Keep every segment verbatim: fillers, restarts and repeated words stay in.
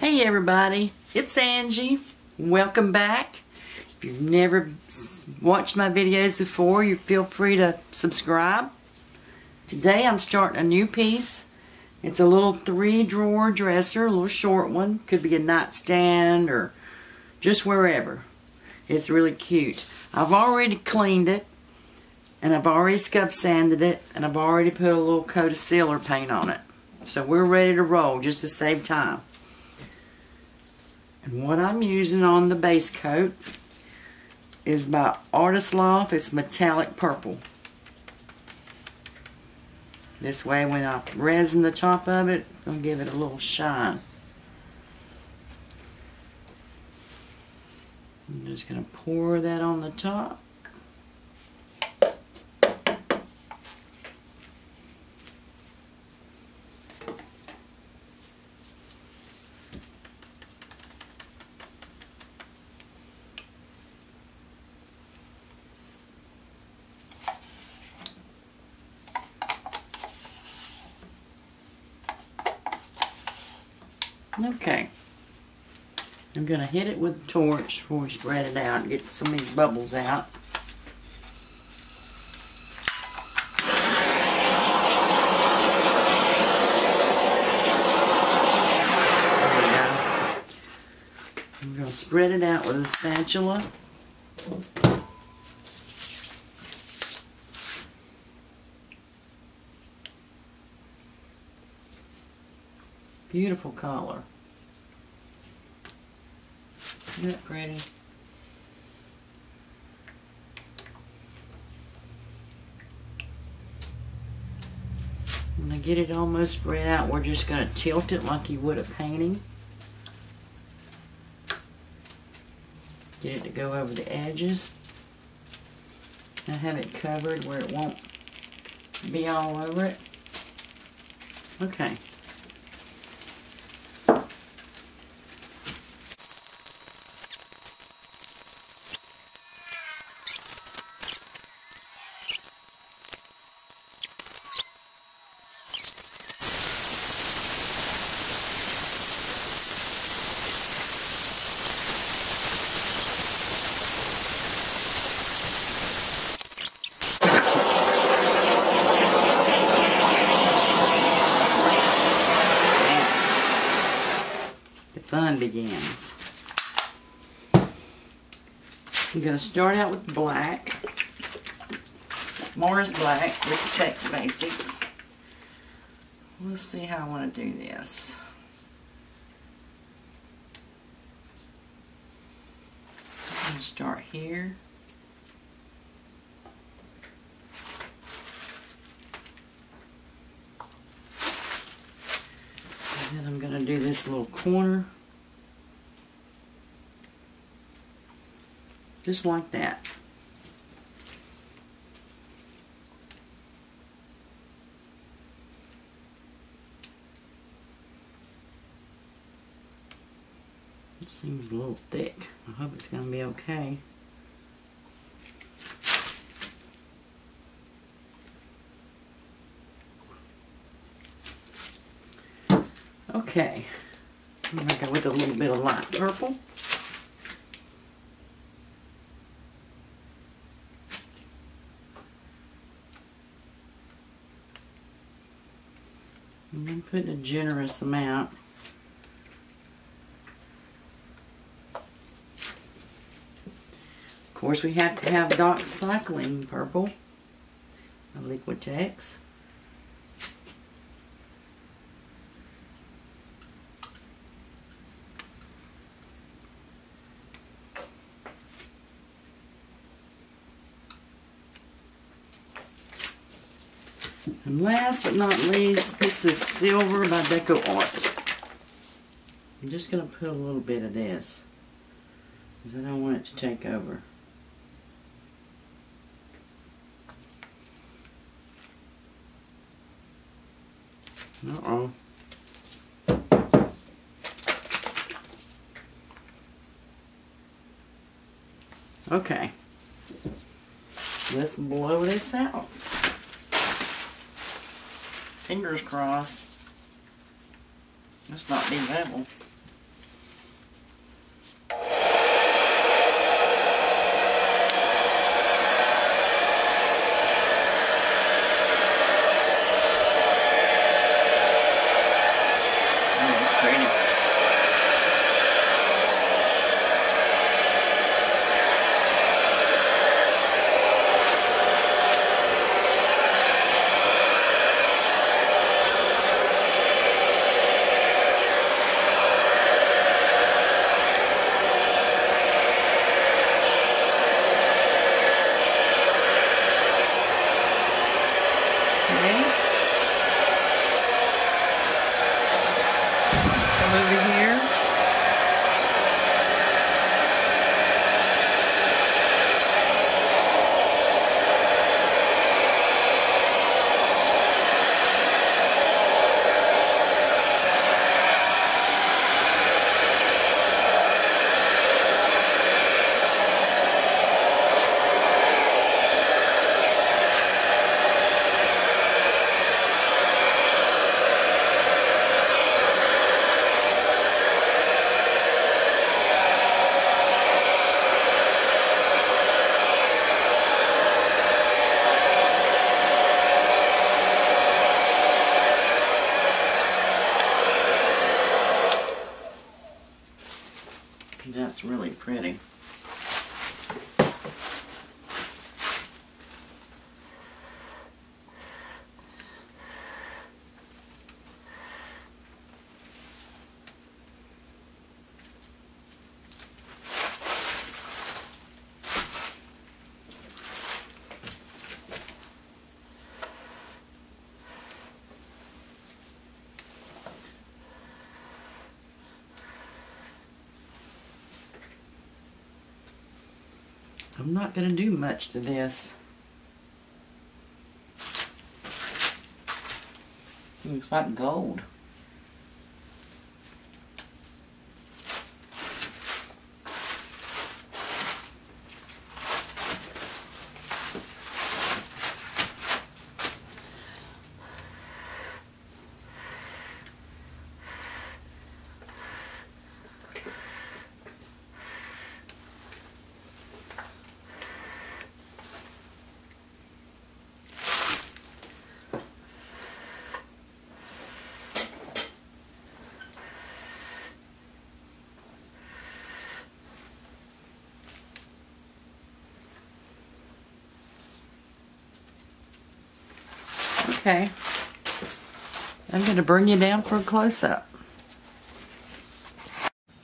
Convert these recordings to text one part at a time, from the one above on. Hey everybody, it's Angie. Welcome back. If you've never watched my videos before, you feel free to subscribe. Today I'm starting a new piece. It's a little three drawer dresser, a little short one. Could be a nightstand or just wherever. It's really cute. I've already cleaned it and I've already scuff sanded it and I've already put a little coat of sealer paint on it. So we're ready to roll just to save time. And what I'm using on the base coat is by Artist Loft. It's metallic purple. This way when I resin the top of it, I'll give it a little shine. I'm just going to pour that on the top. Okay, I'm going to hit it with a torch before we spread it out and get some of these bubbles out. There we go. I'm going to spread it out with a spatula. Beautiful collar. Isn't it pretty? When I get it almost spread out, we're just going to tilt it like you would a painting. Get it to go over the edges. I have it covered where it won't be all over it. Okay. Fun begins. I'm going to start out with black, Mars black, Liquitex Basics. Let's see how I want to do this. I'm going to start here. And then I'm going to do this little corner. Just like that. It seems a little thick. I hope it's going to be okay. Okay. I'm going to go with a little bit of light purple. I'm putting a generous amount. Of course, we have to have Doc Cycling Purple, a Liquitex. And last but not least, this is Silver by Deco Art. I'm just going to put a little bit of this because I don't want it to take over. Uh-oh. Okay. Let's blow this out. Fingers crossed. Must not be level. only printing. I'm not going to do much to this. It looks like gold. Okay, I'm going to bring you down for a close-up.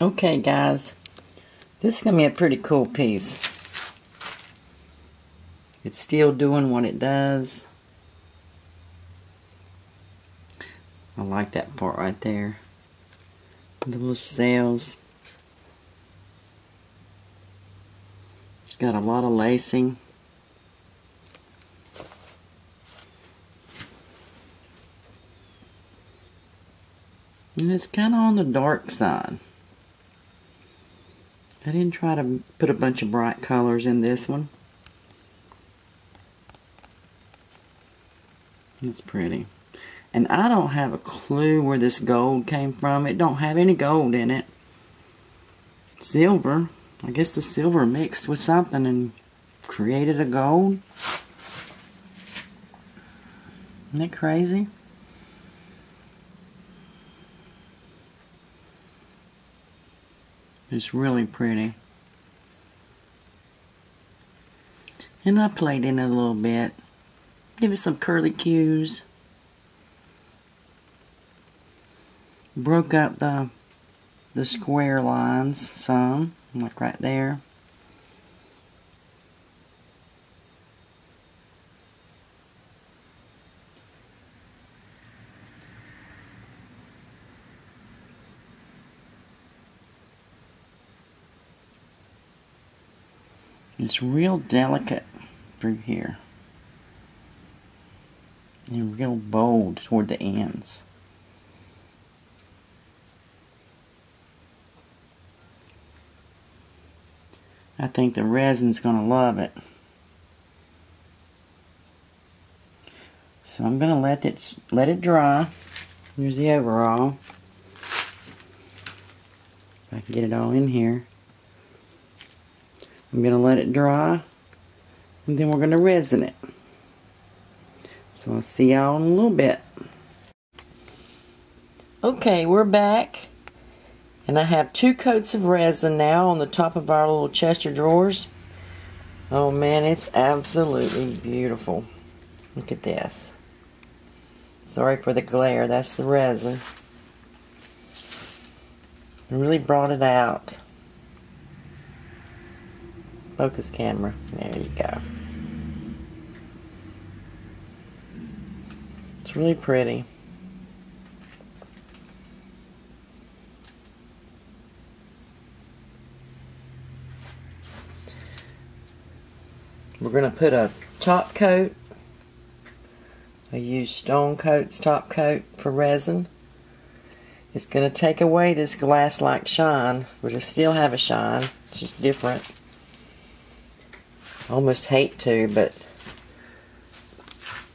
Okay guys, this is going to be a pretty cool piece. It's still doing what it does. I like that part right there. The little sails. It's got a lot of lacing. And it's kind of on the dark side. I didn't try to put a bunch of bright colors in this one. It's pretty. And I don't have a clue where this gold came from. It don't have any gold in it. Silver. I guess the silver mixed with something and created a gold. Isn't that crazy? It's really pretty. And I played in it a little bit. Give it some curlicues. Broke up the the square lines some, like right there. It's real delicate through here and real bold toward the ends. I think the resin's gonna love it. So I'm gonna let it let it dry. Here's the overall. If I can get it all in here. I'm going to let it dry, and then we're going to resin it. So I'll see y'all in a little bit. Okay, we're back, and I have two coats of resin now on the top of our little chest of drawers. Oh man, it's absolutely beautiful. Look at this. Sorry for the glare, that's the resin. It really brought it out. Focus camera. There you go. It's really pretty. We're going to put a top coat. I use Stone Coat's top coat for resin. It's going to take away this glass-like shine, but it'll still have a shine. It's just different. Almost hate to, but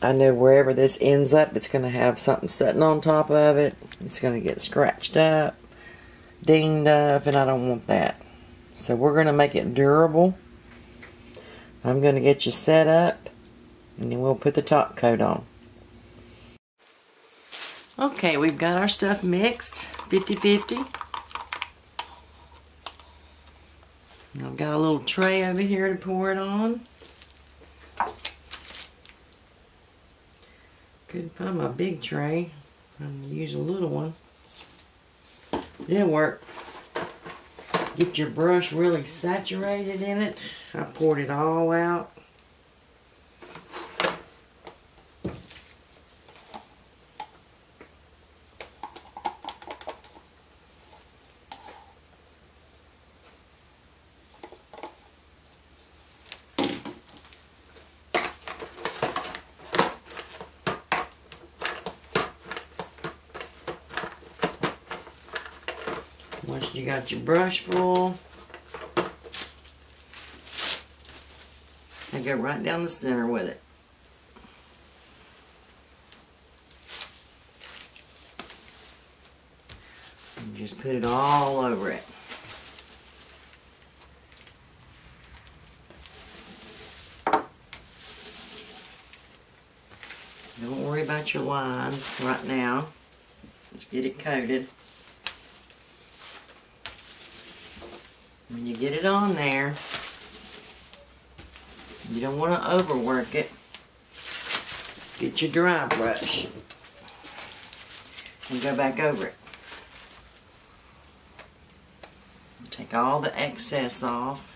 I know wherever this ends up, it's going to have something sitting on top of it. It's going to get scratched up, dinged up, and I don't want that. So we're going to make it durable. I'm going to get you set up, and then we'll put the top coat on. Okay, we've got our stuff mixed, fifty fifty. I've got a little tray over here to pour it on. Couldn't find my big tray. I'm going to use a little one. It'll work. Get your brush really saturated in it. I poured it all out. Once you got your brush full, I go right down the center with it. And just put it all over it. Don't worry about your lines right now. Just get it coated. When you get it on there, you don't want to overwork it. Get your dry brush and go back over it. Take all the excess off.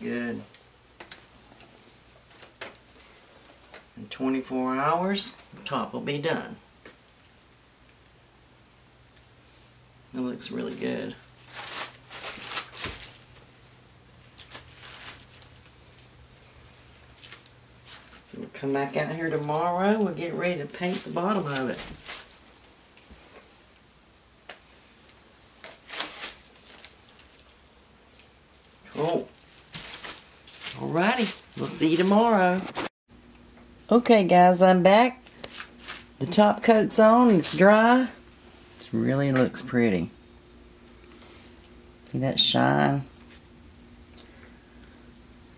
Good. In twenty-four hours, the top will be done. It looks really good. So we'll come back out here tomorrow. We'll get ready to paint the bottom of it. Alrighty, we'll see you tomorrow. Okay guys, I'm back. The top coat's on, it's dry. It really looks pretty. See that shine?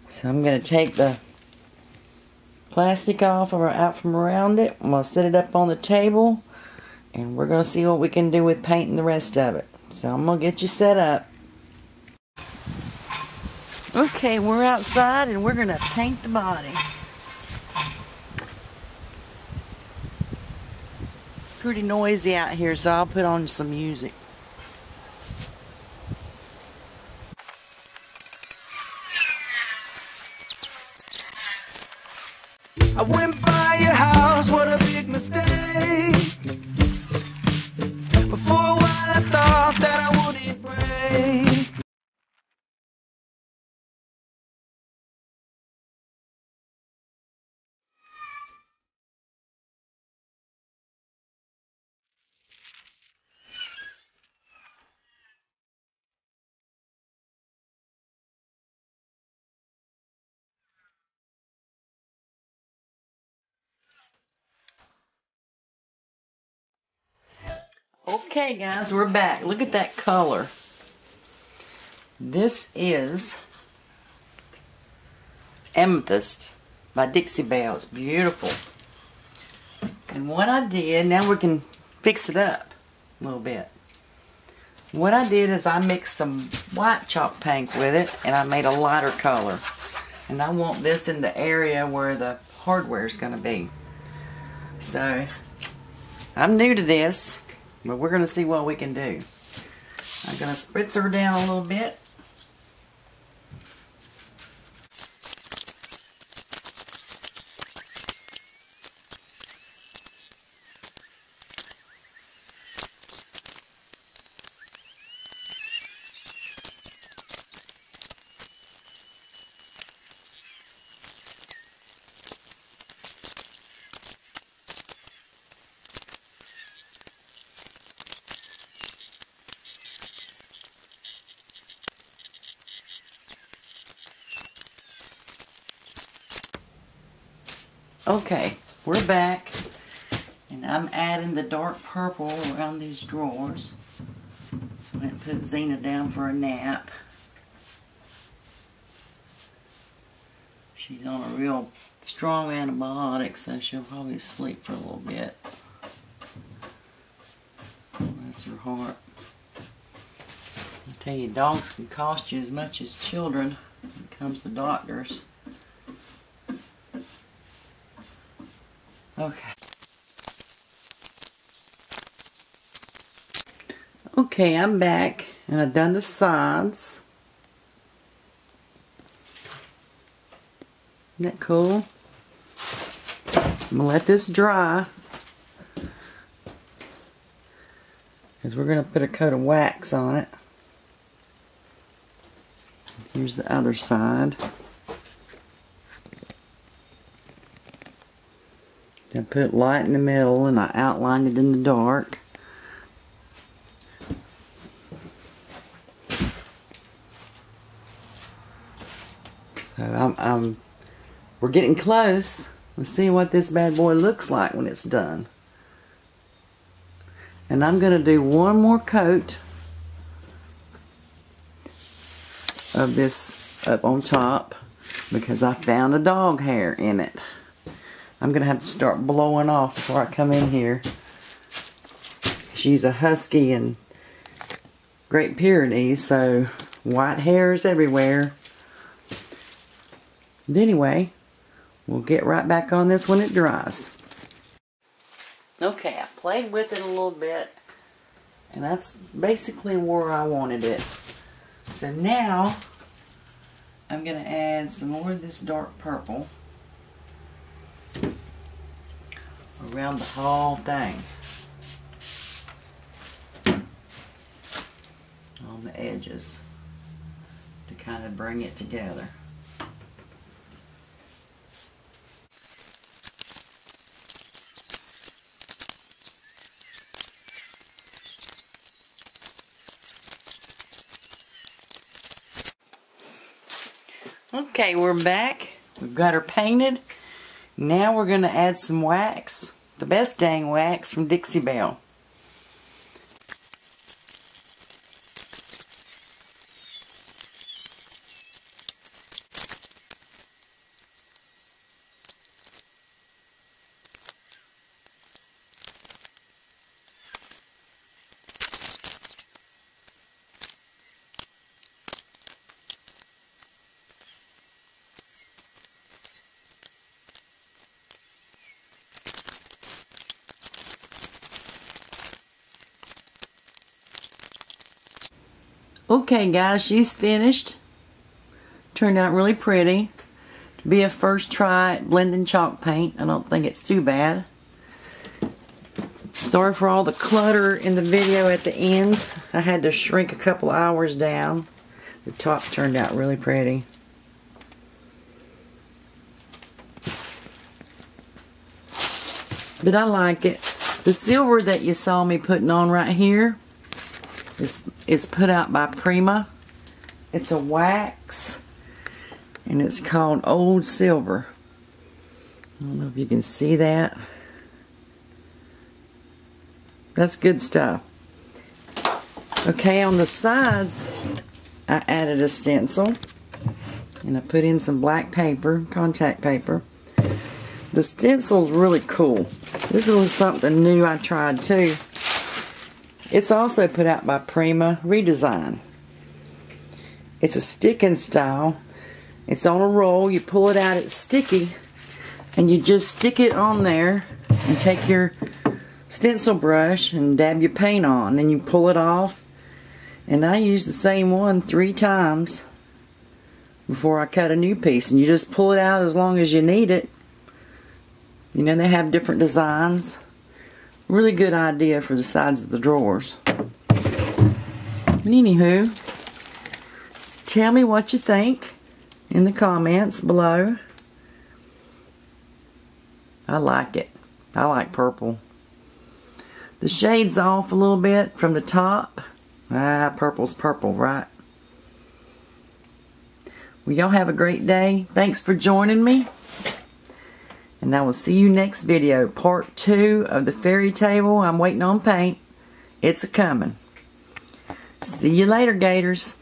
So I'm gonna take the plastic off or out from around it. I'm gonna set it up on the table and we're gonna see what we can do with painting the rest of it. So I'm gonna get you set up. Okay, we're outside and we're going to paint the body. It's pretty noisy out here, so I'll put on some music. I went by your house, what a big mistake. Before a while I thought that I wouldn't break. Okay guys, we're back. Look at that color. This is Amethyst by Dixie Belle. It's beautiful. And what I did, now we can fix it up a little bit. What I did is I mixed some white chalk paint with it and I made a lighter color. And I want this in the area where the hardware is going to be. So, I'm new to this. But we're going to see what we can do. I'm going to spritz her down a little bit. Okay, we're back, and I'm adding the dark purple around these drawers. I'm going to put Xena down for a nap. She's on a real strong antibiotic, so she'll probably sleep for a little bit. Bless her heart. I tell you, dogs can cost you as much as children when it comes to doctors. Okay. Okay, I'm back and I've done the sides. Isn't that cool? I'm gonna let this dry because we're gonna put a coat of wax on it. Here's the other side. I put light in the middle and I outlined it in the dark. So I'm, I'm we're getting close. Let's see what this bad boy looks like when it's done. And I'm going to do one more coat of this up on top because I found a dog hair in it. I'm going to have to start blowing off before I come in here. She's a husky and Great Pyrenees, so white hairs everywhere. But anyway, we'll get right back on this when it dries. Okay, I played with it a little bit, and that's basically where I wanted it. So now, I'm going to add some more of this dark purple around the whole thing. On the edges to kind of bring it together. Okay, we're back. We've got her painted. Now we're going to add some wax. The Best Dang Wax from Dixie Belle. Okay guys, she's finished. Turned out really pretty. To be a first try at blending chalk paint, I don't think it's too bad. Sorry for all the clutter in the video at the end. I had to shrink a couple hours down. The top turned out really pretty. But I like it. The silver that you saw me putting on right here, This is put out by Prima. It's a wax and it's called Old Silver. I don't know if you can see that. That's good stuff. Okay, on the sides I added a stencil and I put in some black paper, contact paper. The stencil's really cool. This was something new I tried too. It's also put out by Prima Redesign. It's a sticking style. It's on a roll. You pull it out, it's sticky, and you just stick it on there and take your stencil brush and dab your paint on, and you pull it off. And I use the same one three times before I cut a new piece, and you just pull it out as long as you need it. You know, they have different designs. Really good idea for the sides of the drawers. Anywho, tell me what you think in the comments below. I like it. I like purple. The shade's off a little bit from the top. Ah, purple's purple, right? Well, y'all have a great day. Thanks for joining me. And I will see you next video, part two of the fairy table. I'm waiting on paint. It's a coming. See you later, Gators.